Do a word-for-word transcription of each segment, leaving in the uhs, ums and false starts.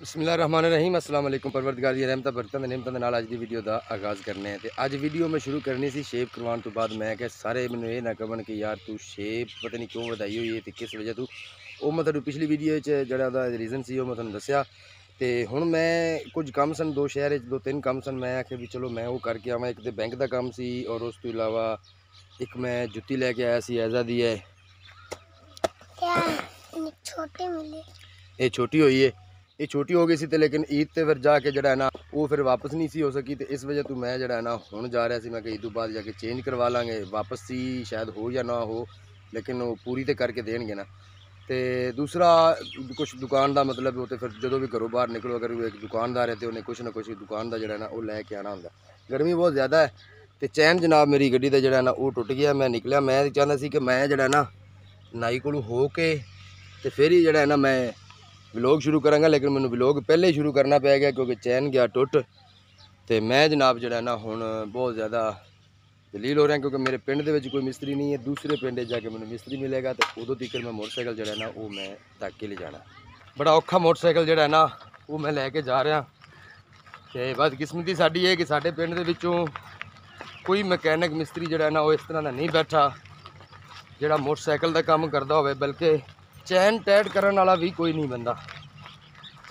बिस्मिल्लाहिर्रहमानिर्रहीम अस्सलाम वालेकुम परवरदिगारी रहमत बरकत नेमत दे नाल अज दी वीडियो दा आगाज़ करने हैं। ते अज वीडियो में शुरू करनी सी शेप करवाने तो बाद मैं क्या सारे मैनूं ये ना कहन कि यार तू शेप पता नहीं क्यों वधाई हुई है ते किस वजह तू वो मैं तुहानूं पिछली वीडियो च जिहड़ा दा रीज़न सी मैं तुहानूं दस्सिया। ते हुण मैं कुछ कम सन दो शहर दो तीन कम सन मैं आख्या भी चलो मैं वो करके आवां। एक तो बैंक का काम सी और उस तों इलावा एक मैं जुत्ती लैके आया सी ऐज़ा दी है छोटी मिली ये छोटी हुई है ये छोटी हो गई सी। तो लेकिन ईद तो फिर जाके जरा ना वो फिर वापस नहीं सी हो सकी। तो इस वजह तो मैं जरा ना हूँ जा रहा सी मैं ईद तो बाद जाके चेंज करवा लाँगे वापस सी शायद हो या ना हो लेकिन वो पूरी तो करके देंगे ना। तो दूसरा कुछ दुकान का मतलब होते फिर जो भी घरों बाहर निकलो अगर वो एक दुकानदार है तो उन्हें कुछ ना कुछ दुकान का जरा ना वो लैके आना होंगे। गर्मी बहुत ज़्यादा है तो चैन जनाब मेरी गड्डी का जरा ना वो टुट गया। मैं निकलिया मैं चाहता सी कि मैं जरा ना नाई को हो के तो फिर ही जरा ना मैं व्लॉग शुरू करांगा लेकिन मैं व्लॉग पहले ही शुरू करना पै गया क्योंकि चैन गया टुट। तो मैं जनाब जरा ना हुण बहुत ज़्यादा दलील हो रहा क्योंकि मेरे पिंड दे विच कोई मिस्त्री नहीं है दूसरे पिंड जाके मैं मिस्त्री मिलेगा। तो उदों तक मैं मोटरसाइकिल जरा ना वो मैं तक ले जाना बड़ा औखा मोटरसाइकिल जरा ना वो मैं लैके जा रहा। तो बदकिस्मती साडी है कि साडे पिंड दे विचों कोई मकैनिक मिस्त्री जरा ना वो इस तरह का नहीं बैठा जरा मोटरसाइकिल का काम करता होवे बल्कि चैन टाइट करने वाला भी कोई नहीं बंदा।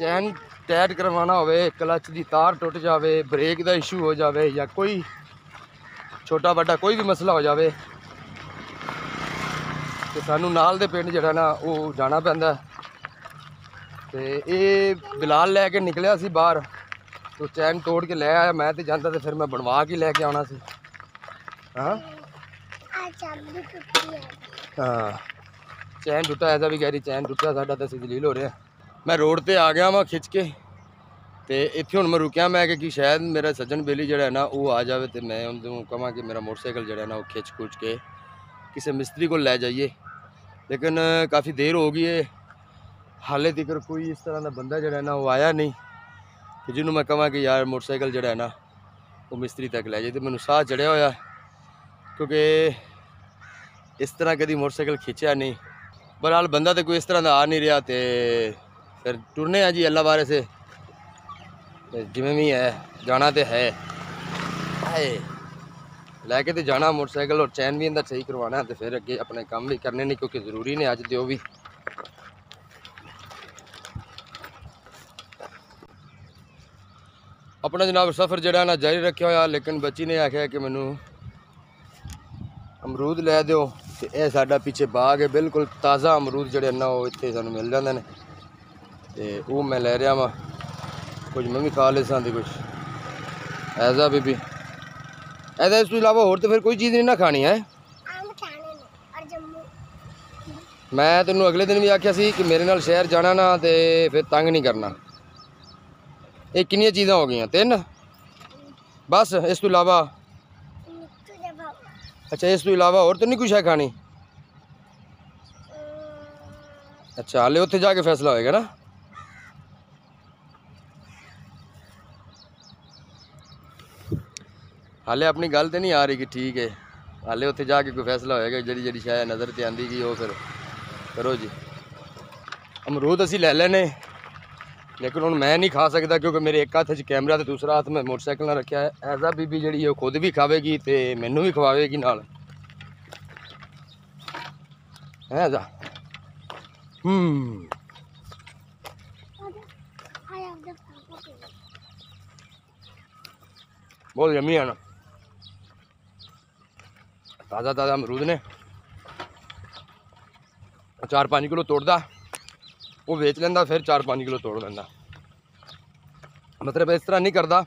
चैन टाइट करवाना होवे क्लच की तार टुट जाए ब्रेक का इशू हो जाए या कोई छोटा बड़ा कोई भी मसला हो जाए तो सानू नाल दे पिंड जड़ा ना वो जाना पैंदा। तो ये बिलाल लैके निकलिया सी बाहर तो चैन तोड़ के लै आया। मैं तो जाता तो फिर मैं बनवा के लैके आना सी। हाँ हाँ चैन टुटा ऐसा भी कह रही चैन टुटा साढ़ा तो असं दलील हो रहा। मैं रोड पर आ गया वहाँ खिंच के तो इतने हूँ मैं रुकिया मैं कि शायद मेरा सज्जन बेली जरा ना वो आ जाए तो मैं उन्होंने कह कि मेरा मोटरसाइकिल जरा ना वो खिंच खुच के किसी मिस्त्री को लै जाइए। लेकिन काफ़ी देर हो गई है हाले तक कोई इस तरह का बंदा जरा ना वो आया नहीं कि जिन्होंने मैं कह कि यार मोटरसाइकिल जरा ना वो मिस्त्री तक लै जाए। तो मैं साह चढ़िया होया क्योंकि इस तरह कभी मोटरसाइकिल खिंचा नहीं। बहरहाल बंदा तो कोई इस तरह का आ नहीं रहा। तो फिर टुरने हैं जी अल्लाह बारे से जिमें भी है जाना तो है लैके तो जाना मोटरसाइकिल और चैन भी इनका सही करवाना। तो फिर अगे अपने काम भी करने नहीं क्योंकि जरूरी ने अज तो भी। अपना जनाब सफ़र जरा ना जारी रखा हुआ लेकिन बच्ची ने आख्या कि मैनू अमरूद लै दो। तो यह साढ़ा पिछे बाग है बिल्कुल ताज़ा अमरूद जड़े ना वो इतने सू मिल जाते हैं तो वह मैं लै रहा वहाँ कुछ मैं भी खा ले सी कुछ ऐसा भी भी ऐसा। इस अलावा होर तो फिर कोई चीज़ नहीं ना खानी है। मैं तेन अगले दिन भी आख्या सी कि मेरे नाल शहर जाना ना तो फिर तंग नहीं करना। ये कितनी चीज़ा हो गई तीन बस इस तू अलावा अच्छा इस तू इलावा और तो नहीं कुछ है खानी। अच्छा हाले उत्थे जाके फैसला होएगा ना। हाले अपनी गल तो नहीं आ रही कि ठीक है हाले उत्थे जाके कोई फैसला होएगा जी जी शायद नज़र तो आती गई वो फिर करो जी। अमरूद असी ले लेने लेकिन हुण मैं नहीं खा सकता क्योंकि मेरे एक हाथ कैमरा तो दूसरा हाथ मैं मोटरसाइकिल रखा है। ऐसा बीबी जी खुद भी खावेगी तो मैनू भी खवाएगी नाल ऐसा। हम्म बहुत यम्मी है ना ताज़ा ताज़ा अमरूद ने चार पाँच किलो तोड़दा वो बेच लेंदा फिर चार पाँच किलो तोड़ लेंदा। मतलब इस तरह नहीं करता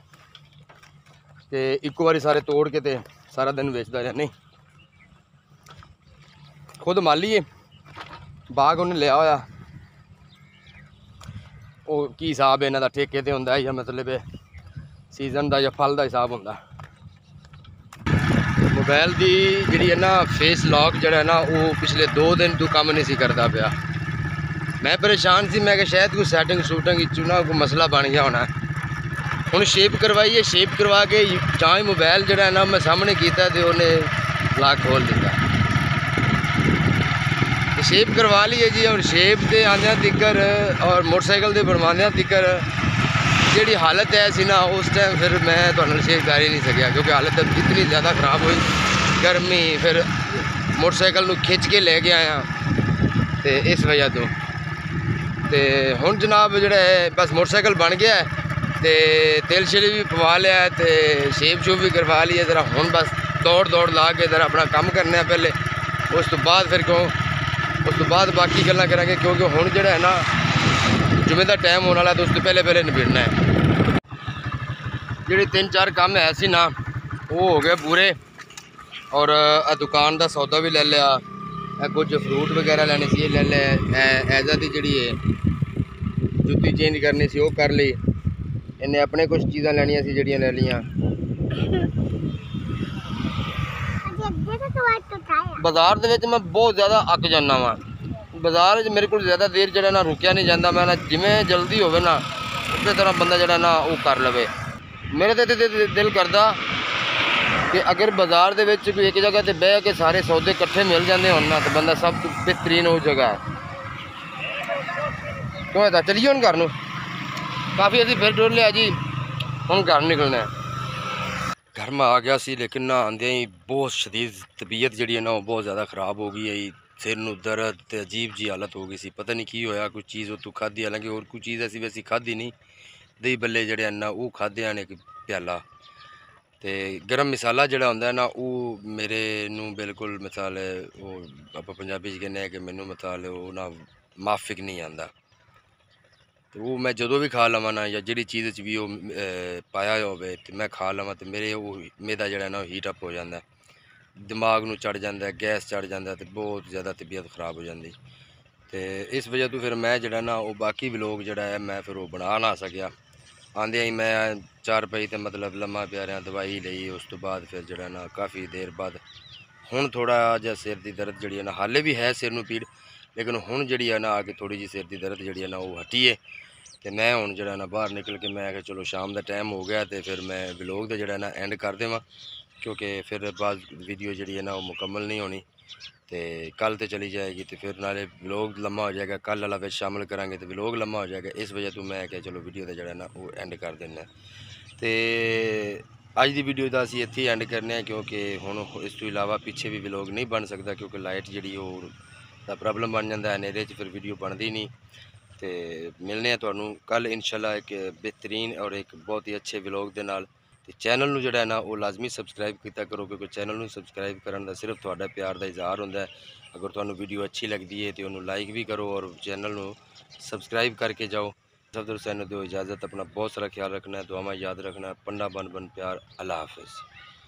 कि एक बारी सारे तोड़ के ते सारा दिन बेचता रहा। नहीं खुद माली है बाग उन्हें लिया होया वो की हिसाब इन्हां दा ठेके ते हुंदा या मतलब सीजन का या फल का हिसाब हुंदा। मोबाइल की जिहड़ी है ना फेस लॉक जिहड़ा ना वो पिछले दो दिन तो काम नहीं सी करता पिया। मैं परेशान सी मैं शायद कोई सैटिंग सूटिंग चुना कोई मसला बन गया होना। हूँ शेप करवाई है शेप करवा के जहाँ ही मोबाइल जरा ना मैं सामने किया तो उन्हें लॉक खोल दिता। शेप करवा ली है जी। और शेप के आंदा तिकर और मोटरसाइकिल के बनवाद तिकर जी हालत है सी ना, उस टाइम फिर मैं तुम्हें शेयर कर ही नहीं सकिया क्योंकि हालत इतनी ज़्यादा खराब हुई। गर्मी फिर मोटरसाइकिल खिंच के लेके आया तो इस वजह तो ते हुण जनाब जोड़ा है बस मोटरसाइकिल बन गया है ते तेल शेल भी पवा लिया है ते शेप शूप भी करवा ली है। जरा हुण बस दौड़ दौड़ ला के जरा अपना काम करने पहले, उस तो बाद फिर क्यों उस तो बाद बाकी गल्लां करांगे क्योंकि हुण जोड़ा है ना जुमे का टाइम होने वाला तो उस तो पहले पहले निबेड़ना है। जोड़े तीन चार काम है सी ना वो हो गए पूरे और दुकान का सौदा भी ले लिया, कुछ फ्रूट वगैरह लैने से ले लिया, ऐजा की जी जुत्ती चेंज करनी सी वो कर ली, इन्हें अपने कुछ चीज़ा लैनिया सी जड़ियाँ ले लिया। बाजार के मैं बहुत ज़्यादा अक जाना वा, बाजार मेरे को ज़्यादा देर जरा ना रुकिया नहीं जाता, मैं ना जिमें जल्दी हो ना उस तरह बंदा जरा ना वो कर लवे। मेरा तो दिल करता कि अगर बाजार दे विच कोई एक जगह पर बह के सारे सौदे कट्ठे मिल जाते हो ना तो बंदा सब तो बेहतरीन हो जगह है। क्यों है चलिए हम घर काफ़ी अभी फिर टुर लिया जी, हम घर निकलना है। घर में आ गया सी लेकिन ना आंदे ही बहुत शदीद तबीयत जी है ना वो बहुत ज़्यादा ख़राब हो गई है। सिर में दर्द अजीब जी हालत हो गई सी, पता नहीं की होया, कोई चीज़ उतों खाधी, हालांकि और कोई चीज़ ऐसी वैसी खाधी नहीं, दही बल्ले जड़े ना वो खाधे ने प्याला ते गरम मसाला जड़ा होंदा ना वो मेरे नू बिल्कुल मसाले वो आपां पंजाबी च कहने कि मैनू मसाले वो ना माफिक नहीं आंदा, तो वो मैं जदों भी खा लवां ना या जिहड़ी चीज़ च भी वो पाया होवे ते मैं खा लवां ते मेरे वो मेदा जड़ा ना हीट अप हो जांदा, दिमाग नू चढ़ जांदा, गैस चढ़ जांदा ते बहुत ज़्यादा तबीयत ख़राब हो जांदी। ते इस वजह तो फिर मैं जड़ा ना वो बाकी व्लॉग जड़ा है मैं फिर वो बना ना सकिया। आंदे ही मैं चार पई तो मतलब लम्मा प्यारा दवाई ली, उस तो बाद फिर जड़ा ना काफ़ी देर बाद हुण थोड़ा जिहा सिर की दर्द जड़ी है ना, हाले भी है सिर में पीड़ लेकिन हुण जड़ी है ना आके थोड़ी जी सिर की दर्द जड़ी है ना वो हटी है। तो मैं हुण जड़ा ना बाहर निकल के मैं आखिर चलो शाम का टाइम हो गया तो फिर मैं व्लॉग का जड़ा ना एंड कर देवां क्योंकि फिर बाद वीडियो जड़ी है ना वो मुकम्मल नहीं होनी, तो कल तो चली जाएगी तो फिर नाले व्लॉग लम्मा हो जाएगा, कल वाला फिर शामिल करांगे तो व्लॉग लम्मा हो जाएगा। इस वजह तो मैं क्या चलो वीडियो का जड़ा ना वो एंड कर देना, तो अज की वीडियो का असी इत्थे एंड करने हैं क्योंकि हुण इस तो इलावा पिछे भी व्लॉग नहीं बन सकता क्योंकि लाइट जी वो प्रॉब्लम बन जाता है, नेरे फिर वीडियो बनती नहीं। तो मिलने हैं तुहानू कल इंशाल्लाह एक बेहतरीन और एक बहुत ही अच्छे व्लॉग के नाल। तो चैनल नू जिहड़ा है ना वो लाजमी सबसक्राइब किया करो क्योंकि चैनल नू सबसक्राइब करने का सिर्फ तुहाडा प्यार का इजहार होंदा है। अगर तुहानू वीडियो अच्छी लगती है तो उन्होंने लाइक भी करो और चैनल नू सबसक्राइब करके जाओ। सब तो सैन दो इजाज़त, अपना बहुत सारा ख्याल रखना है, दुआवां याद रखना है, पन्ना बन बन प्यार, अल्लाह हाफिज़।